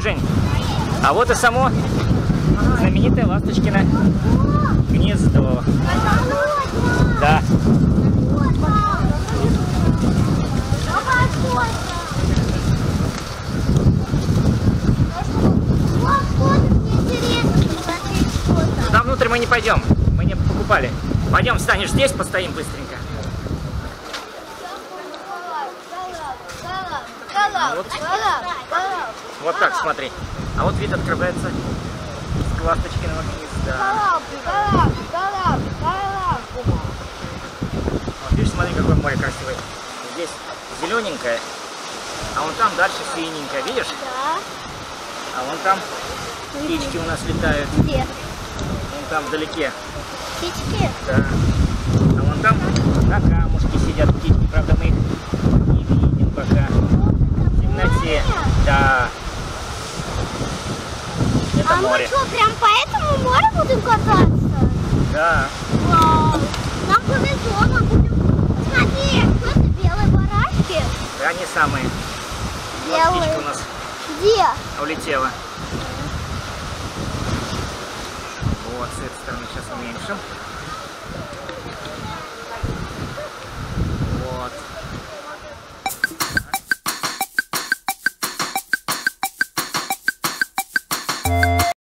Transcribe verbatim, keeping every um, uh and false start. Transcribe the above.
Стой, Жень. А вот и само знаменитое Ласточкино гнездо. Да. Там внутрь мы не пойдем. Мы не покупали. Пойдем, встанешь здесь, постоим быстренько. Вот. Вот так, смотри. А вот вид открывается с Ласточкиного гнезда. Вот видишь, смотри, какое море красивое. Здесь зелененькое, а вон там дальше синенькое, видишь? Да. А вон там птички у нас летают. Где? Вон там вдалеке. Птички? Да. А вон там на камушке сидят птички, правда мы их не видим пока. В темноте. Да. Это а море. Мы что, прям по этому морю будем кататься? Да. Вау. Нам повезло, мы будем... Смотри, это белые барашки. Да, они самые. Белые. Вот птичка у нас. Где? Улетела. Вот, с этой стороны сейчас уменьшим.